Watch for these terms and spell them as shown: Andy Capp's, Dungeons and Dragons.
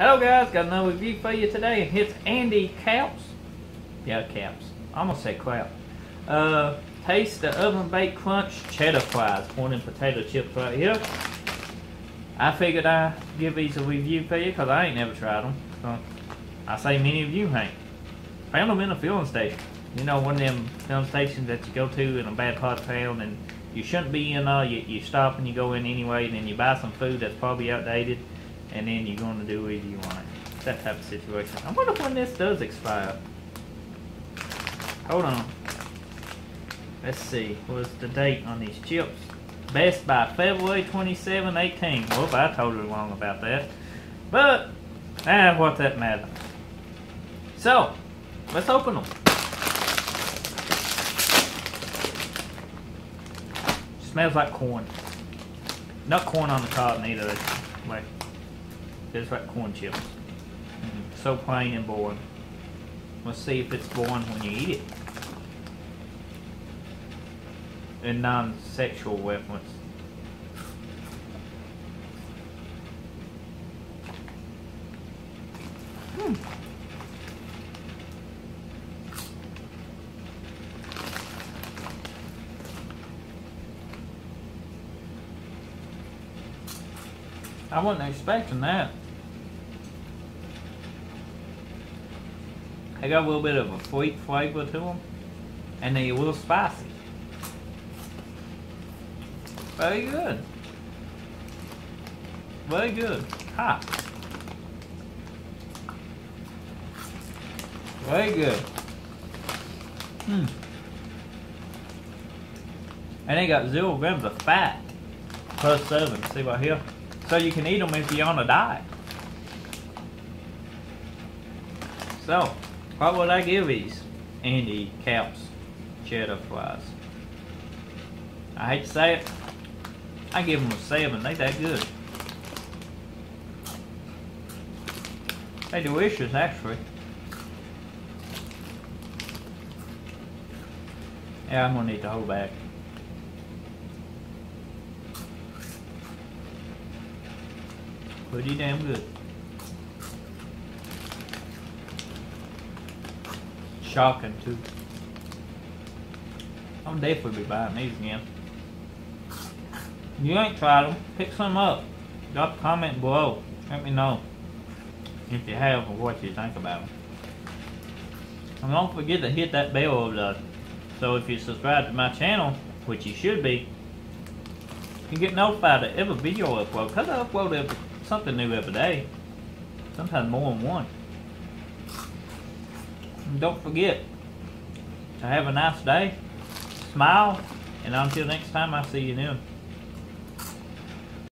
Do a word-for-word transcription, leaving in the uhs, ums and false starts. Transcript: Hello guys, got another review for you today, and it's Andy Capp's. Yeah, Capp's. I almost said crap. Uh, taste the oven baked crunch cheddar fries, corn and potato chips right here. I figured I'd give these a review for you because I ain't never tried them. So I say many of you ain't. Found them in a filling station. You know, one of them filling stations that you go to in a bad part of town and you shouldn't be in all. You, you stop and you go in anyway, and then you buy some food that's probably outdated. And then you're going to do whatever you want. That type of situation. I wonder when this does expire. Hold on. Let's see. What's the date on these chips? Best by February twenty-seven, eighteen. Whoop, I totally wrong about that. But, eh, what that matter. So, let's open them. Smells like corn. Not corn on the carton either. Wait. Just like corn chips. Mm, so plain and boring. Let's see if it's boring when you eat it. A non-sexual reference. Hmm. I wasn't expecting that. They got a little bit of a sweet flavor to them, and they're a little spicy. Very good. Very good. Hot. Very good. Hmm. And they got zero grams of fat per serving. See right here? So you can eat them if you're on a diet. So, what would I give these Andy Capp's cheddar fries? I hate to say it, I give them a seven. They that good. They delicious, actually. Yeah, I'm gonna eat the whole bag. Pretty damn good. Shocking too. I'll definitely be buying these again. If you ain't tried them, pick some up. Drop a comment below. Let me know if you have or what you think about them. And don't forget to hit that bell over there. So if you subscribe to my channel, which you should be, you get notified of every video I upload. Because I upload every something new every day, sometimes more than one. And don't forget to have a nice day, smile, and until next time, I'll see you then.